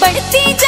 But if again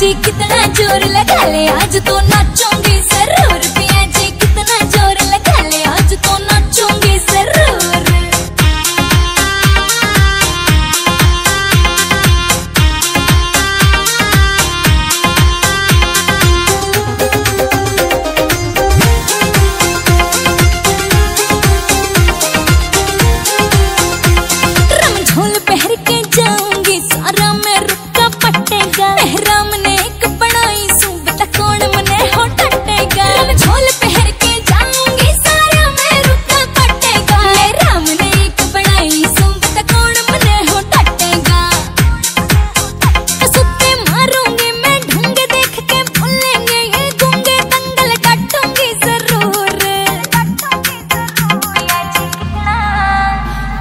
जी कितना जोर लगा ले आज तो नाचूंगी जरूर। पिया जी कितना जोर लगा ले आज तो नाचूंगी जरूर। रम झोल पहर के जाऊंगी सारा मैं रुपया पटेगा। मेहराम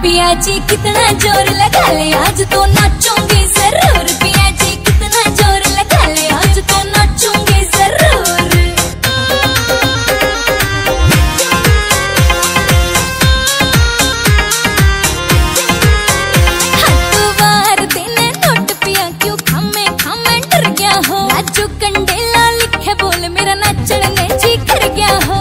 पिया जी कितना जोर लगा ले आज तो नाचूंगी जरूर। पिया जी कितना जोर लगा ले आज तो नाचूंगी जरूर। हर दिन नोट पिया क्यों खामे डर गया हो। राजू कंडेला लिखे बोल मेरा नाचने में जी कर गया हो।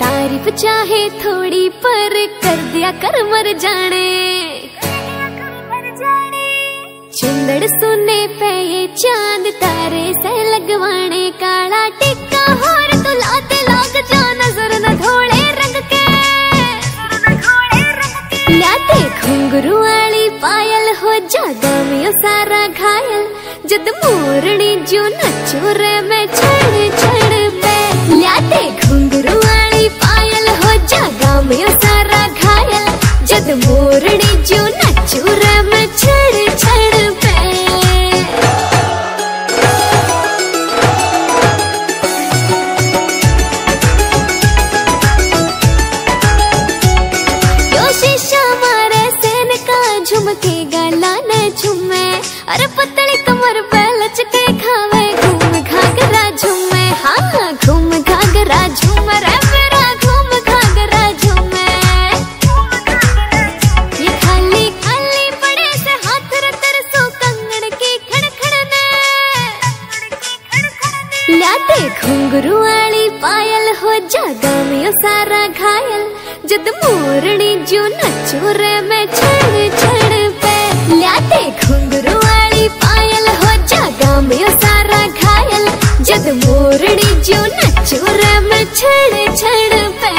तारीफ चाहे थोड़ी पर कर दिया कर मर जाने। चुंदड़ सुने पे ये चांद तारे से लगवाने। काला टिक्का हार तुलाते लाग जा नजर न धोले रंग के। लाते घुंघरू वाली पायल हो जा दामियों सारा घायल। जद मोरनी जो नचू रे मैं छड़ छड़ पे। लाते घुंघरू वाली पायल हो जा गामियों सारा घायल। जद मोरनी जो नचू रे मैं छड़ छड़ पे। योशी शामारे सेन का झुमके गाला न झुमे। अरे पतली कमर पे लचके खावे घूम घाघरा झूमे। हाँ घूम घाघरा झूम रे मेरा घूम घाघरा झूमे। घुंघरू वाली पायल हो जागा में सारा घायल जद मोरनी जो नचो रे मैं छड़ छड़ पे लाते घुंघरू वाली पायल हो जागा में सारा घायल जद मोरनी जो नचो रे मैं छड़ छड़ पे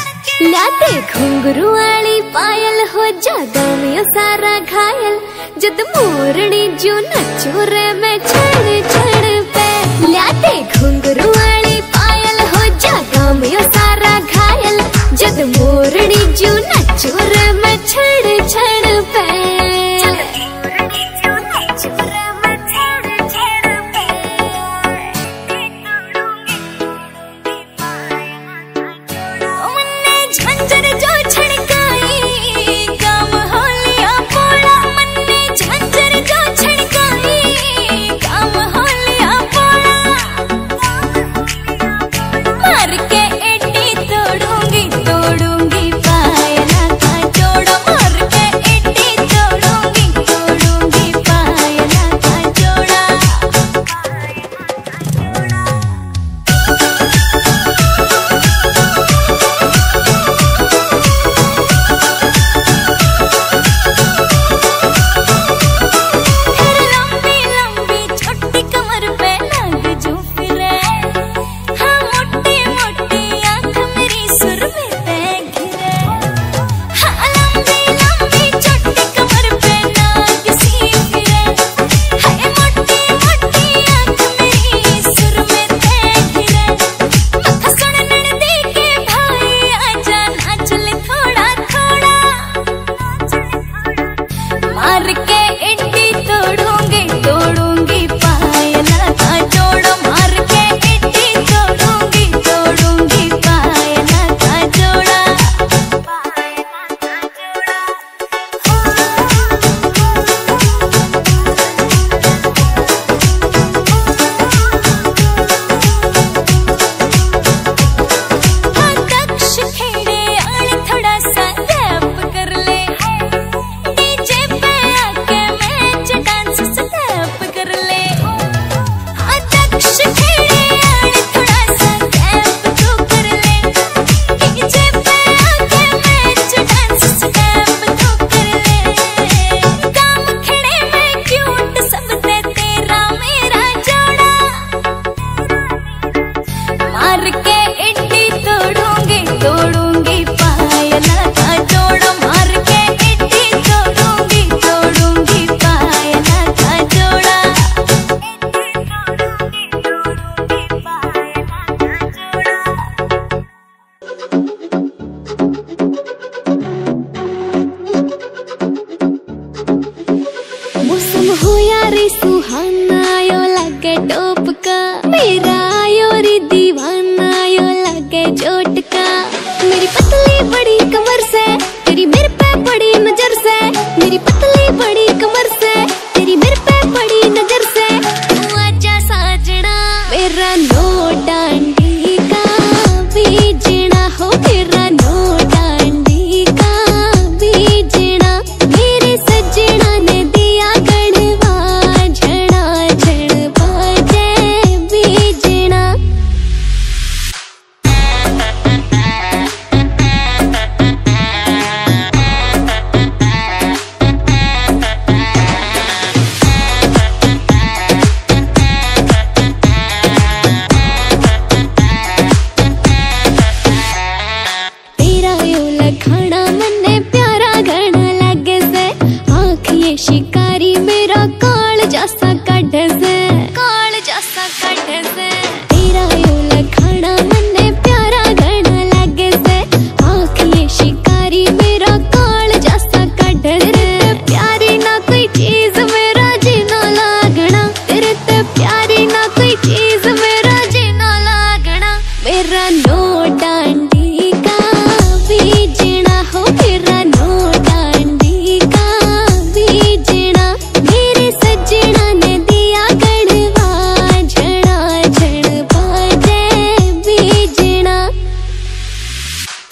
लाते घुंघरू वाली पायल हो जागा में सारा घायल जद मोरनी जो नचो रे मैं छड़ छड़ पे लाते घुंघरू वाली पायल हो जागा में सारा घायल जद मोरनी जो नचो रे मैं छड़ छड़ पे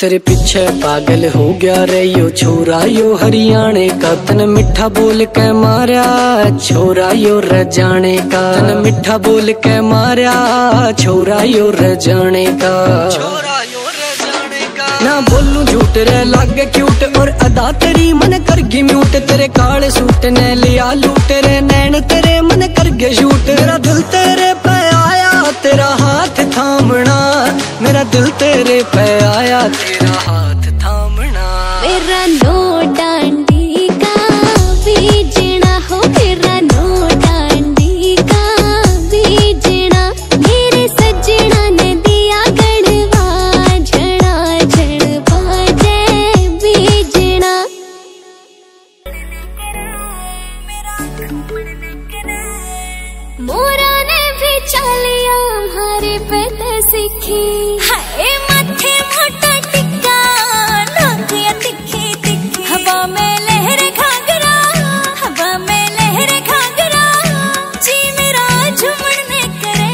तेरे पीछे पागल हो गया रे यो छोरा, यो हरियाणे का तन मिठा बोल के मारा छोरा, यो रजाने का तन मिठा बोल के मारा छोरा, यो रजाने का ना बोलूं झूठ रे लागे क्यूट और अदा तेरी मन करगी म्यूट। तेरे काले सूट ने लिया लूट रे नैन तेरे मन करगे झूट। मेरा दिल तेरे पे आया तेरा हाथ थामना, मेरा दिल तेरे पे आया तेरा हाथ थामना। मेरा नो डांडी का भी जीना हो, मेरा नो डांडी का भी जीना। मेरे सजना ने दिया गड़वा झड़ा झड़वा जय भी जीना। मोरा ने भी चालिया हमारे पे सीखी है माथे मोटा टिक्का लगिया तिखी तिखी। हवा में लहर घाघरा जी मेरा झूमन ने करे।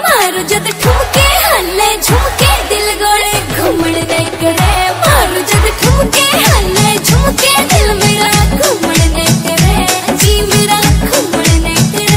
मारू जद ठुमके हल्ले झुमके दिल गोले घूमन ने करे। मारू जद ठुमके हल्ले झुमके दिल मेरा घूमन ने करे जी मेरा घूमन ने करे।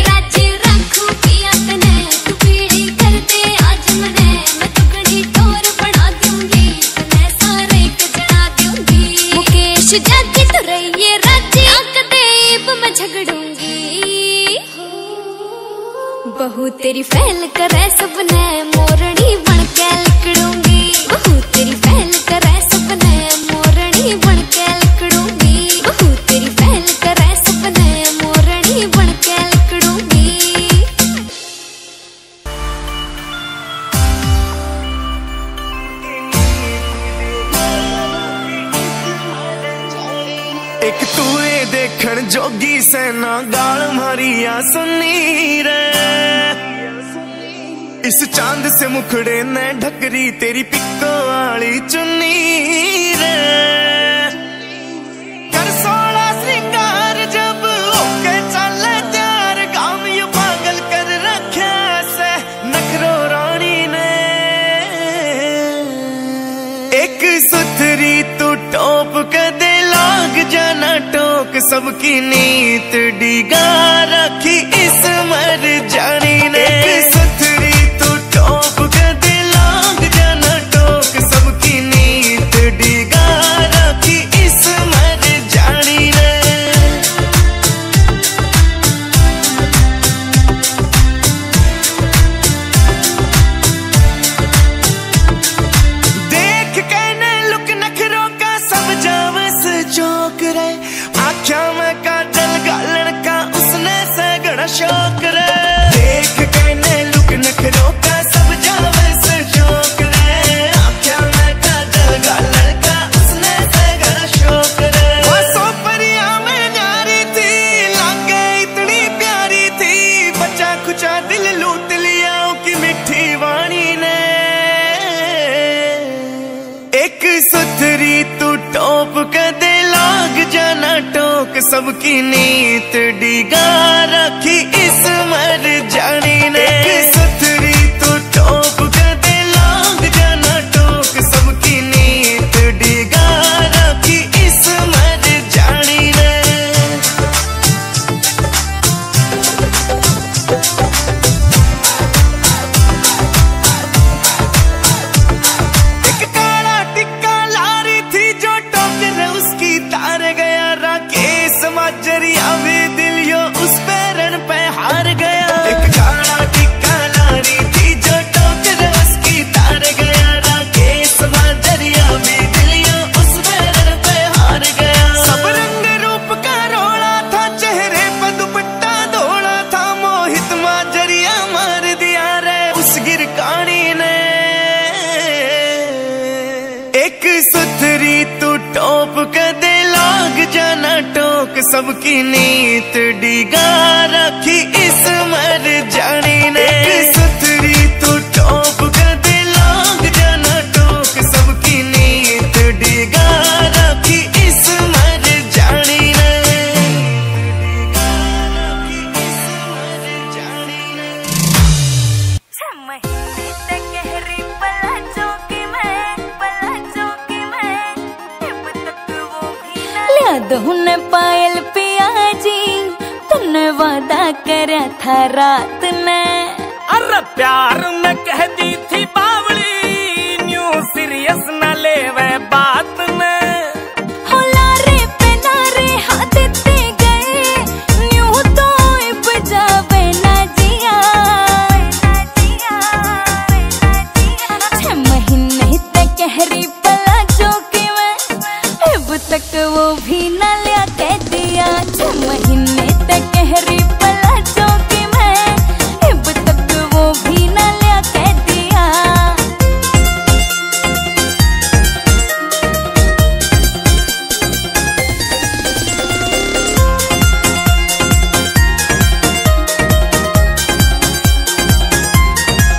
राजी कुछ जागी तो रहिए राजी, कदेब मैं झगड़ूंगी बहू तेरी फैल कर सपने मोरनी बन के लकड़ूंगी। बहू तेरी फैल कर सपने मोरनी बन के लकड़ूंगी। बहू तेरी फैल कर सपने मोरनी बन के लकड़ूंगी। एक तू ए देखण जोगी सेना गाल मारिया सुनी रे, इस चांद से मुखड़े ने ढकरी तेरी पिको वाली चुनी रे। कर सोला श्रृंगार जब ओके चल त्यार गाम यू पागल कर रखे से नखरो रानी ने। एक सुथरी तू टोप कर जाना टोक सबकी नीत डिगा रखी इस मर जानी ने। सतरी तो टोप के दिलांग जाना टोक सबकी नीत डिगा रखी इस मर जानी ने। देख कहने लुक नखरों का सब जावस चौक रे, आख्या में का जल गालन का उसने सगड़ा शौक रे। देख कहने लुक नखरों का सब जावस शौक रे, आख्या में का जल गालन का उसने सगड़ा शौक रे। वो सोपरिया में न्यारी थी लागे इतनी प्यारी थी, बचा खुचा दिल लूट लिया की मिठी वाणी ने। एक सुथरी तू टोप के दिलाग जाना टोक सबकी नीत डिगा रखी इस मर जानी ने। सुथरी तू टोप के दिलाग जाना टोक सबकी नीत डिगा रखी इस मर जानी ने। जरिया भी दिल यो उस पैरन पे हार गया। एक काला टिक्का लारी थी जो टोकर उसकी तार गया। राकेश जरिया भी दिल यो उस पैरन पे हार गया। सब रंग रूप का रोड़ा था, चेहरे पर दुपट्टा धोड़ा था, मोहित माजरिया मार दिया रे उस गिरकाणी ने। एक सुथरी तू टोप के दिलाग जाना टोक सबकी नीत डिगा रखी इस मर जानी ने। सुथरी तू टोप के दिलाग जाना टोक सबकी नीत डिगा रखी इस मर जानी ने। तुमने पायल पिया जी तुमने वादा करा था रात ने। अरे प्यार में कह दी थी बावली, न्यू सीरियस न ले वे बात में। होलारे पे नारे हाथ दे गए, न्यू तो बजावे ना जिया। 6 महीने तक कहरी पला चौकी में, अब तक वो भी ना लिया कह दिया। 6 महीने तक कहरी पला चौकी में, अब तक वो भी ना लिया कह दिया।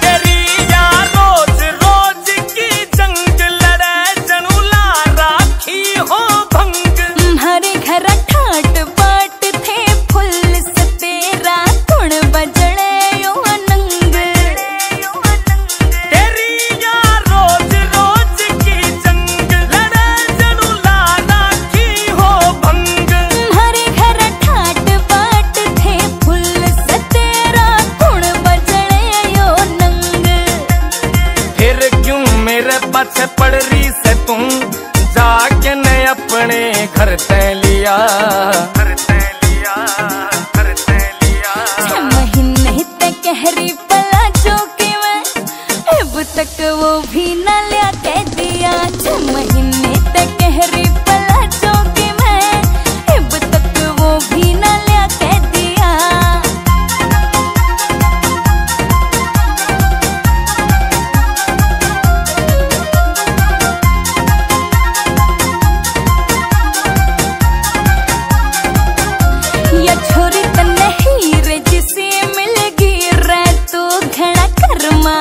तेरी यार रोज रोज की जंग लड़े, जनुला राखी हो भंग। हमारे घर ठाट बाट थे फुल से तेरा गुण बजड़े यो अनंग। तेरी यार रोज रोज की जंग लड़े, जनुला राखी हो भंग। तुम्हारे घर ठाट बाट थे फुल से तेरा गुण बजड़े यो नंग। फिर क्यों मेरे पास पड़ रही से तुम जाके न अपने घर तय लिया, महीने तक कहरी पला जो कि मैं अब तक वो भी न लिया कह दिया। महीने तक कहरी पला जो कि मैं अब तक वो भी न लिया कह दिया। या छोरी तो नहीं रे जिसे मिलगी रे तू घड़ा कर्मा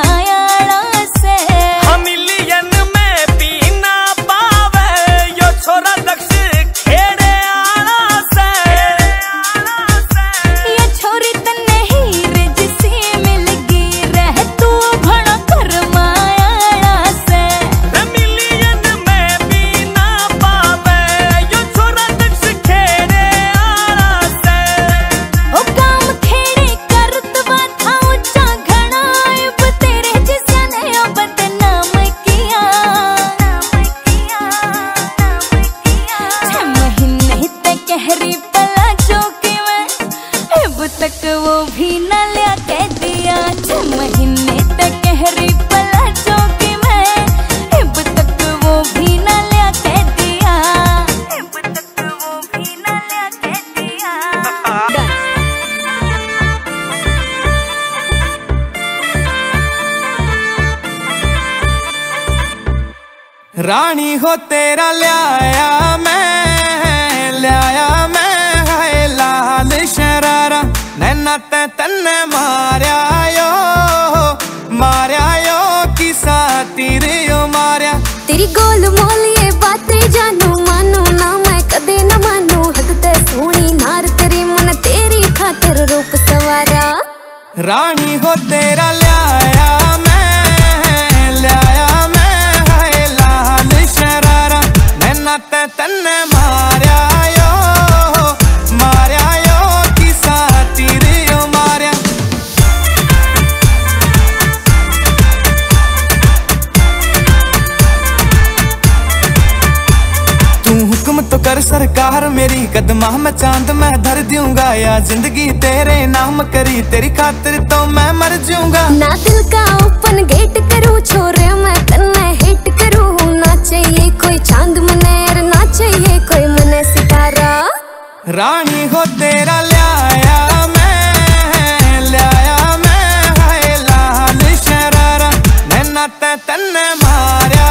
तक वो भी न लिया कह दिया। महीने तक कहरी पला जो कि मैं अब तक वो भी न लिया कह दिया, अब तक वो भी न लिया कह दिया। रानी हो तेरा लाया मैं है लाल शरारा, नैना ते तन्ने मार्या यो किसा तेरे यो मार्या। तेरी गोल मोल ये बातें जानू मानू ना मैं कदे न मानू, हद ते सोनी नार तेरी मन तेरी खातिर रूप सवारा। रानी हो तेरा लाया मैं है लाल शरारा, नैना ते तन्ने मार्या तो कर सरकार मेरी, कदमा में चांद मैं धर दूंगा, या जिंदगी तेरे नाम करी तेरी खातिर तो मैं मर जाऊंगा। ना दिल का ओपन गेट करूं छोरे मैं तन्ने हिट करूं, ना चाहिए कोई चांद मनेर ना चाहिए कोई मने सितारा। रानी हो तेरा लाया मैं है लाल शरारा, नैना ते तन्ने मार्या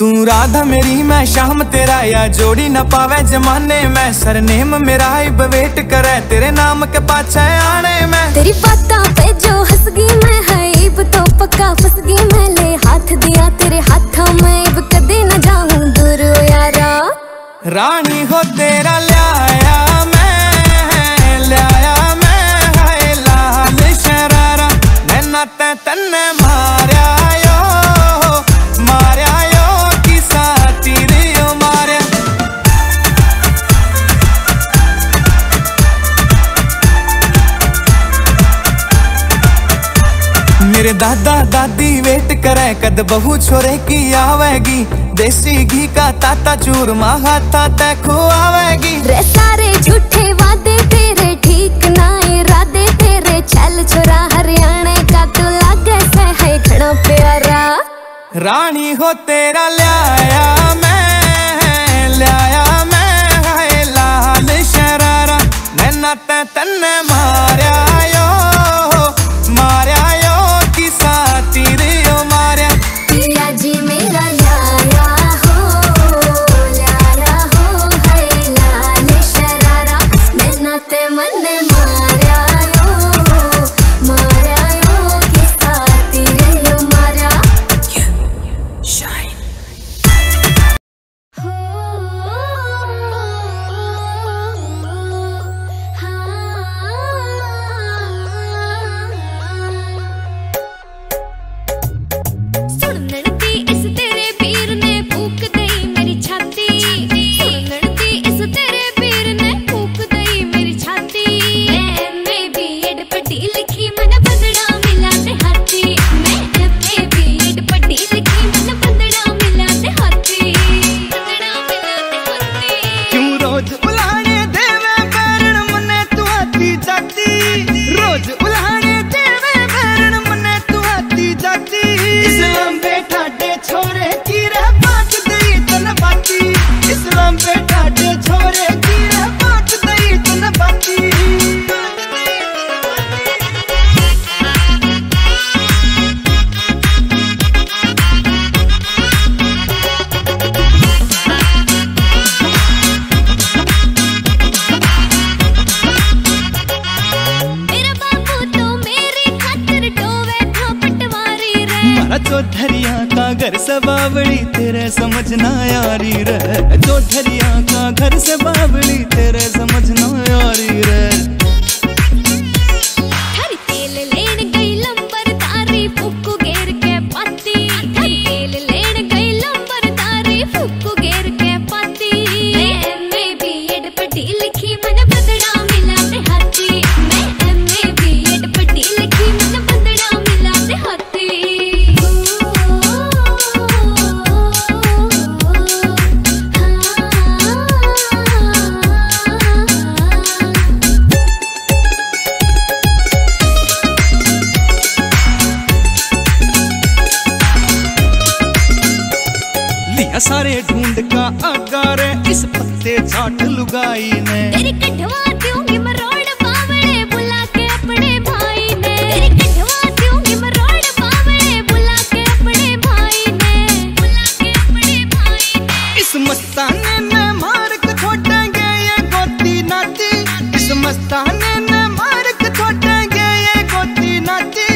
तू राधा मेरी मैं शाम तेरा, या जोड़ी न पावे जमाने में, सरनेम मेरा इब वेट करे तेरे नाम के पाछे आने में। तेरी बातों पे जो हंसगी मैं है इब तो पक्का फंसगी मैं, ले हाथ दिया तेरे हाथों में इब कदे न जाऊं दूर यारा। रानी हो तेरा लाया मैं है लाल शरारा, नैना ते तन्ने मार्या मेरे दादा दादी वेट करे कद बहू छोरे की आवेगी, देसी घी का ताता चूरमा हाथा ते खुआवेगी। रे सारे झूठे वादे तेरे ठीक ना इरादे तेरे, चल छोरा हरियाणा का तू लागे से है घड़ा प्यारा। रानी हो तेरा लाया मैं है लाल शरारा, नैना ते तन्ने मार्या का घर से बावड़ी तेरे समझना यारी रे, चौधरिया का घर से बावड़ी तेरे समझना यारी रे। सारे ढूंढ का आकार इस पत्ते चाट लुगाई ने, तेरी कढ़वा दूंगी मरोड़ बावड़े बुला के अपने भाई ने, तेरी कढ़वा दूंगी मरोड़ बावड़े बुला के अपने भाई ने, बुला के अपने भाई ने। इस मस्ताने ने मार्ग छोड़ेंगे ये गोती नाती, इस मस्ताने ने मार्ग छोड़ेंगे ये गोती नाती,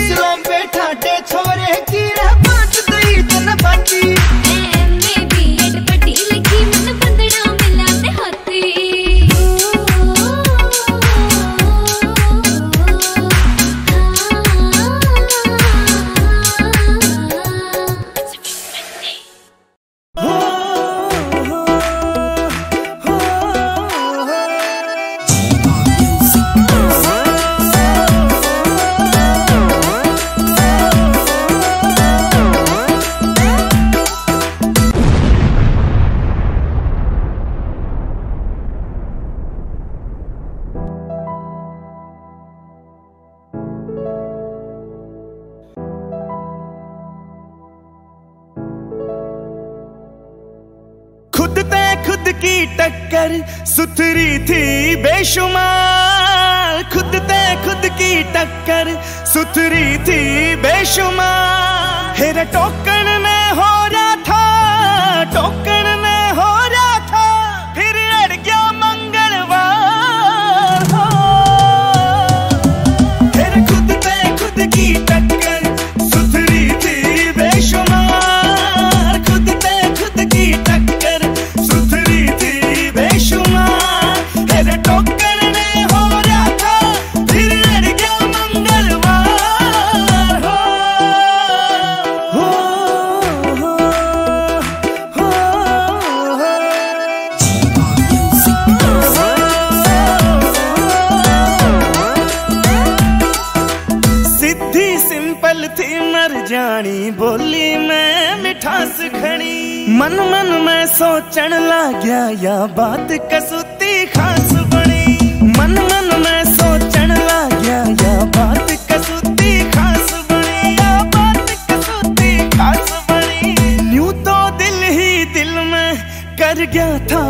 इस लंबे ठाटे छोरे की रह बात दई तन बाती। सुथरी थी बेशुमार, खुद ते खुद की टक्कर सुथरी थी बेशुमार। हेरे टोकन में हो रहा था, टोकन में हो रहा था, फिर अड़ गया मंगलवार हो। हेरे खुद ते खुद की टक्कर सुथरी थी बेशुमार, खुद ते खुद की टक्कर मन मन मैं सोचन लाग्या या बात कसुती खास बनी, मन मन मैं सोचन लाग्या या बात कसुती खास बनी, या बात कसुती खास बनी। यूं तो दिल ही दिल में कर गया था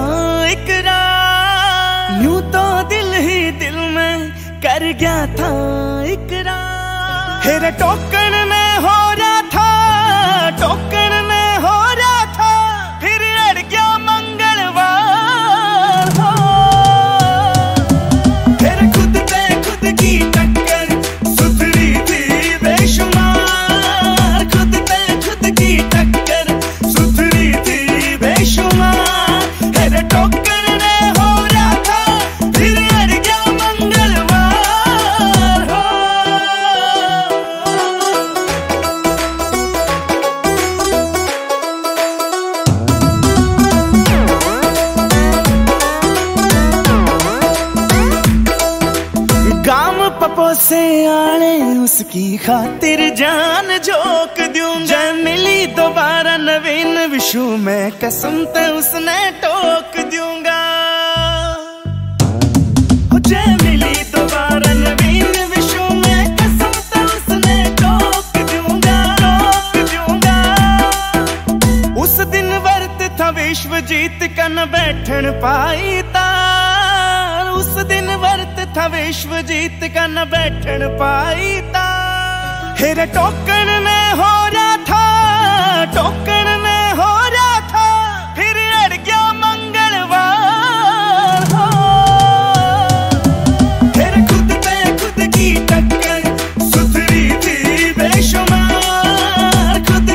इकरार, यूं तो दिल ही दिल में कर गया था इकरार। हेरे टोकन में हो रहा था, टोकन में हो रहा, से आले उसकी खातिर जान जोक दूंगा। जय मिली दोबारा नवीन विशु में कसम ते उसने टोक दूंगा। जय मिली दोबारा नवीन विशु में कसम ते उसने टोक दूंगा, टोक दूंगा। उस दिन वर्त था विश्वजीत का न बैठन पाई तार, उस दिन वर्त था विश्वजीत का न बैठन पाई ता। हेरे टोकन में हो रहा था, टोकन में हो रहा था, फिर अड़ गया मंगलवार हो। हेरे खुद पे खुद की टक्कर सुथरी थी बेशुमार, खुद पे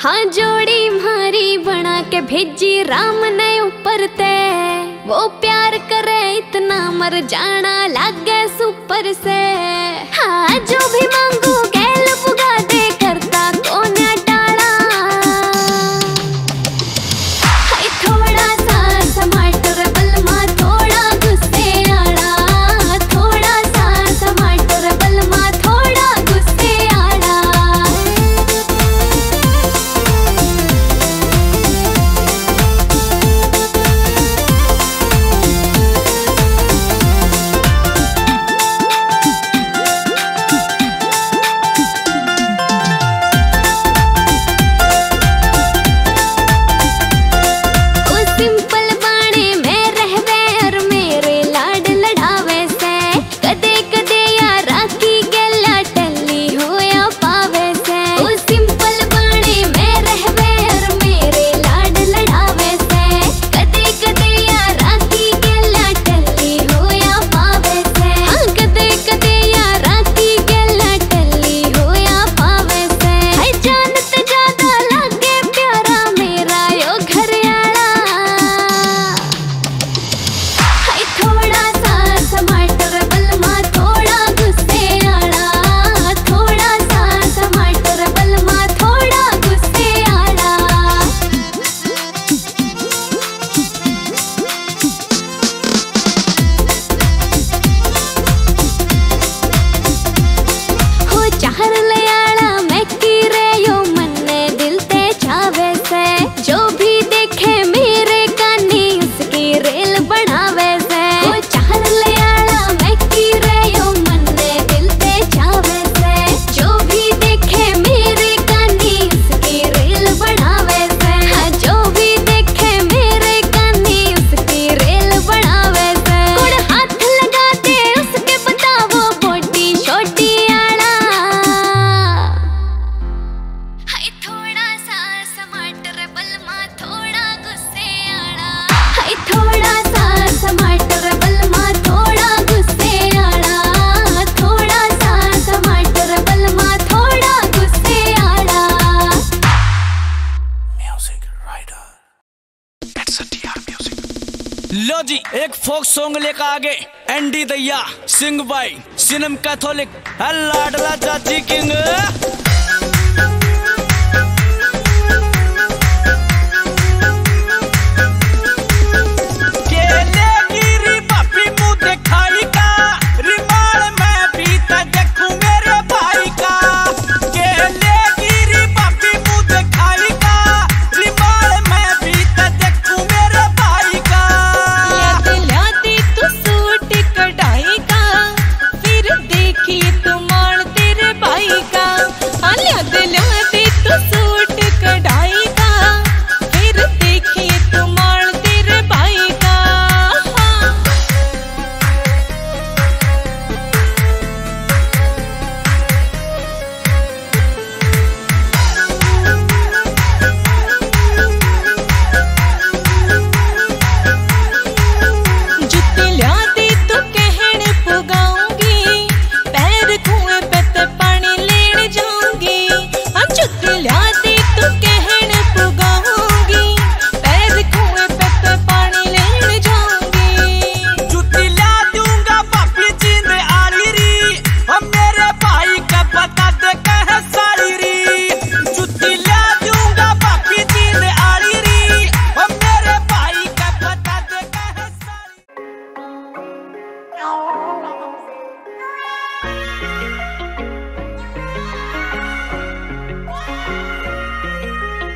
हाँ जोड़ी मारी बना के भेजी राम ने ऊपर ते, वो प्यार करे इतना मर जाना लागे सुपर से। हाँ जो भी मांगू गैल पुगा दे करता कोने डाला। हाय थोड़ा सा टमाटर बलमा थोड़ा गुस्से आड़ा, थोड़ा सा टमाटर बलमा थोड़ा गुस्से आड़ा। लो जी एक फोक सॉन्ग लेकर आगे एंडी दैया सिंह भाई सिनम कैथोलिक लाडला जाजी किंग।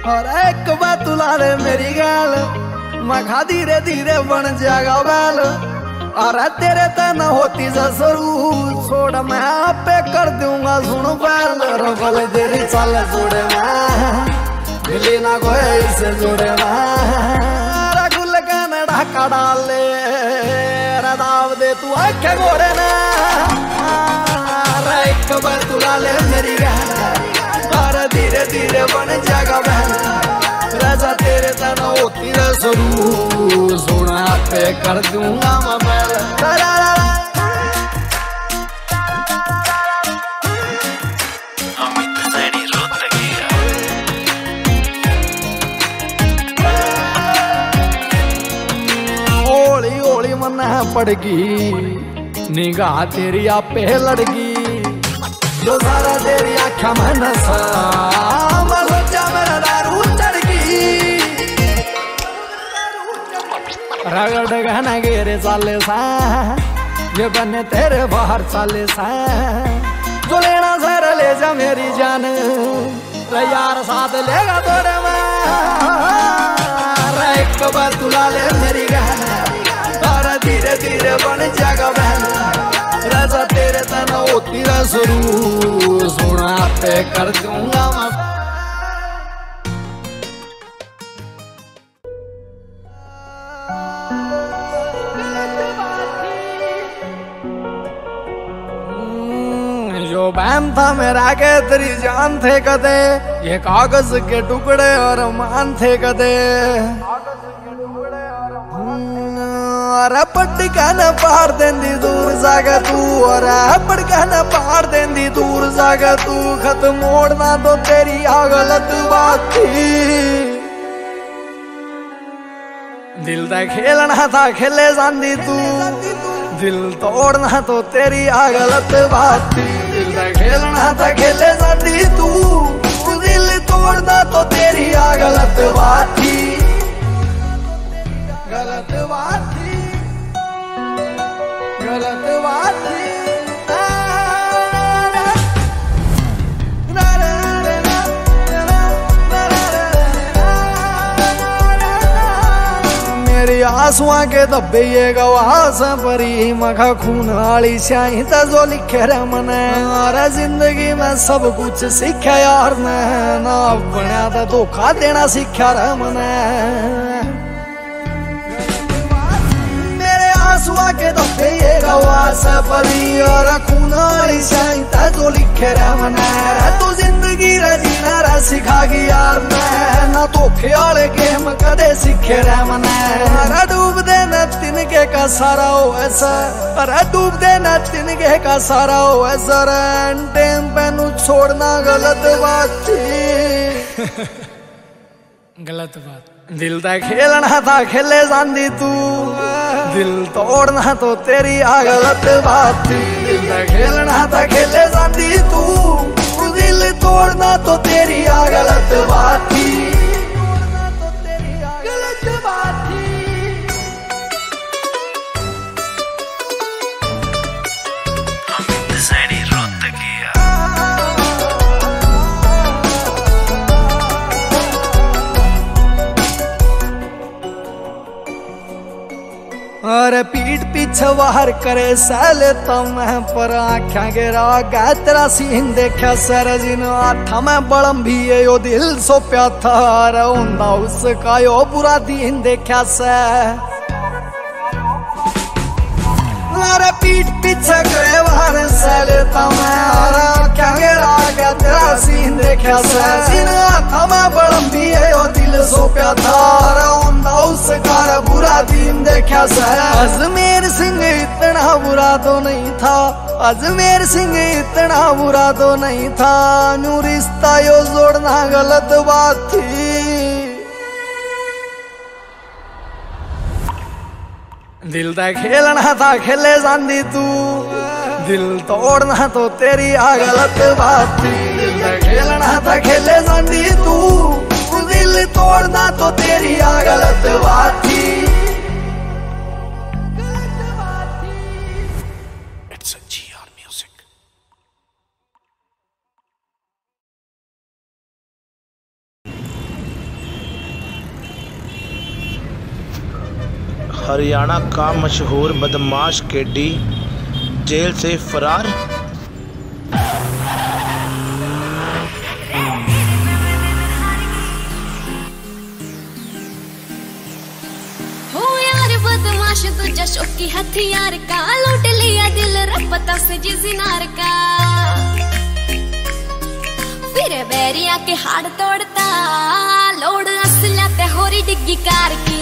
और एक बात तुला रे मेरी गाल मखा धीरे धीरे बन जागा बाल। और तेरे तन होती जसरू छोड़ मैं आपे कर दूंगा सुन बाल। रबल तेरी चाल जोड़े मिली ना कोई से जोड़े गुल का ढाका डाले रदाव दे तू आखे गोरे ना। एक बार तुला ले मेरी गाल धीरे धीरे बन जागा बहन। राजा तेरे तना होती जरूर सोना पे कर दूंगा मैं। पड़गी, निगाह तेरी आप पे लड़गी, जो सारा तेरी आँखा में नशा रगड़ गहना गेरे साले सा, ये बने तेरे बाहर साले सा, जो लेना सर ले जा मेरी जान, रे यार साथ लेगा तोरे मैं, एक बार तुला ले मेरी गहना, और धीरे धीरे बन जाएगा बहन, रजा तेरे तना होती शुरू, सोना पे कर दूंगा मैं। बैम था मेरा के तेरी जान थे कदे, ये कागज के टुकड़े और मान थे कदे, और पटका न पार देंदी दूर जागा तू, और पटका न पार देंदी दूर जागा तू, खत मोड़ना तो तेरी गलत बात थी, दिल दा खेलना था खेले जांदी तू, दिल तोड़ना तो तेरी गलत बात थी, दिल दा खेलना था खेले जाती तू, दिल तोड़ना तो तेरी गलत बात थी, गलत बात थी, गलत बात थी। आंसुआ के दब्बे ये गवास परी, मखा खून वाली स्याही तो जो लिखे रे मने, और जिंदगी में सब कुछ सीखा यार ने, ना बनया तो धोखा देना सीखा रे मने, मेरे आंसुआ के दब्बे ये गवास परी, और खून वाली स्याही तो जो लिखे रे मने, तू जिंदगी रे जीना रे सिखा गई यार ने, धोखे वाले गेम कदे सीखे रे मने, डूबदे न तिनके का सारा हो ऐसा, अरे डूबदे न तिनके का सारा हो ऐसा, टाइम पे नू छोड़ना गलत बात थी, गलत बात। दिल दा खेलना था खेले जांदी तू, दिल तोड़ना तो तेरी गलत बात थी, दिल दा खेलना था खेले जांदी तू, दिल तोड़ना तो तेरी गलत बात थी, और पीठ पीछे बाहर करे साले तो मैं पर आख्या गेरा गया तेरा सीन देखा सर, जिन आठा मैं बड़म भी ये यो दिल सो प्या था, उन्ना उसका यो बुरा दिन देखा से, और पीठ पीछे करे बाहर साले तो मैं आख्या गेरा गया तेरा सीन देखा से, जिन आठा मैं बड़म भी ये यो दिल सो प्या था, उसका बुरा दिन देखा सहा, अजमेर सिंह इतना बुरा तो नहीं था, अजमेर सिंह इतना बुरा तो नहीं था, न्यू रिश्ता यो जोड़ना गलत बात थी, दिल दा खेलना था खेले जांदी तू, दिल तोड़ना तो तेरी गलत बात थी, दिल दा खेलना था खेले जांदी तू, दिल तोड़ना तो तेरी गलत बात थी, गलत बात थी। It's GR music. हरियाणा का मशहूर बदमाश के डी जेल से फरार, तुझा शौकी हथियार का, लूट लिया दिल रपता से जिनार का, फिर बैरिया के हाड़ तोड़ता, लोड असला ते होरी डिग्गी कार की,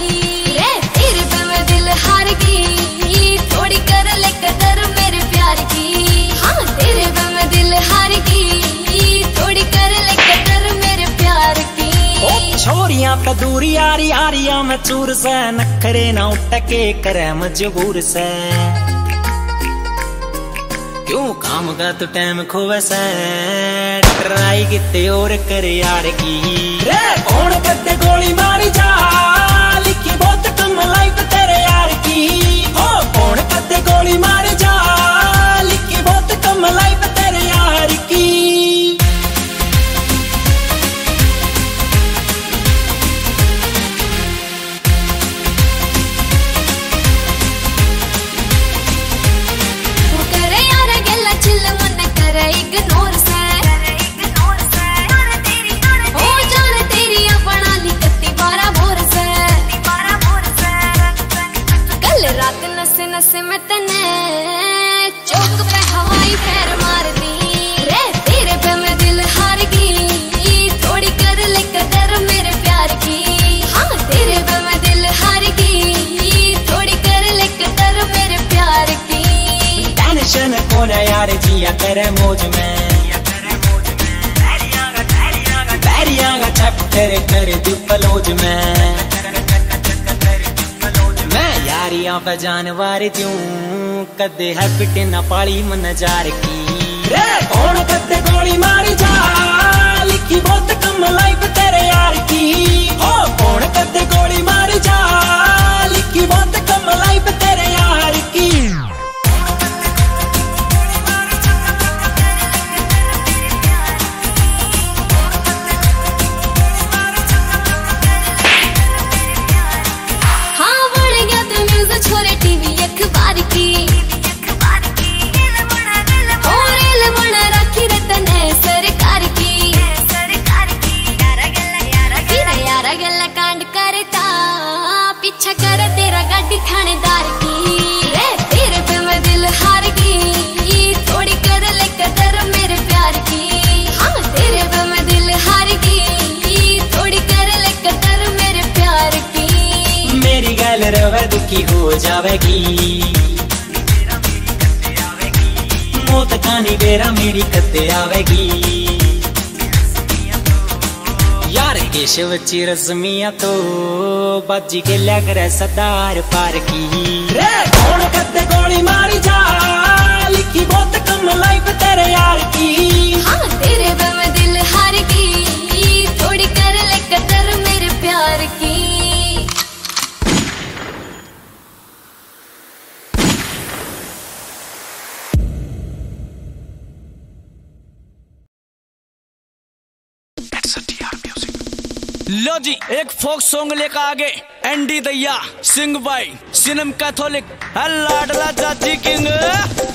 रे तेरे पे मैं दिल हार गई, थोड़ी कर ले कदर मेरे प्यार की, हाँ तेरे पे मैं दिल हार गई, थोड़ी कर ले कदर मेरे प्यार की, छोरियां पे दूरी यारी आरिया में चूर से नखरे ना उठके करे मजबूर से क्यों काम का तो टाइम खोवे से ट्राई किते और कर यार की रे कौन कते गोली मारी जा लिखी बहुत कम लाइफ तेरे यार की हो कौन कते गोली मारी जा लिखी बहुत कम लाइफ तेरे यार की। नसे में तने चौक पे हवाई पैर मार दी रे तेरे पे मैं दिल हार गई थोड़ी कर ले कदर मेरे प्यार की हाँ तेरे पे मैं दिल हार गई थोड़ी कर ले कदर मेरे प्यार की। टेंशन को ना यार जिया करे मौज में बैरियां का चक्कर कर दू पलोज में यारियां बजानवार क्यों कदे है पिट न पाली मन जार की रे कौन कदे गोली मारी जा लिखी बहुत कम लाइफ तेरे यार की हो कौन कदे गोली मारी जा लिखी बहुत कम लाइफ तेरे यार की। दुखी हो जावेगी मौत कहानी बेरा मेरी कते आवेगी यार केशव ची रश्मिया तो बाजी के लग रहा सदार पार की रे कौन कते गोली मारी जा लिखी बहुत कम लाइफ तेरे यार की हाँ तेरे पे मैं दिल हार गई थोड़ी कर ले कदर मेरे प्यार की। लो जी एक फोक सॉन्ग लेकर आगे एंडी दैया सिंह भाई सिनम कैथोलिक लाडला चाची किंग।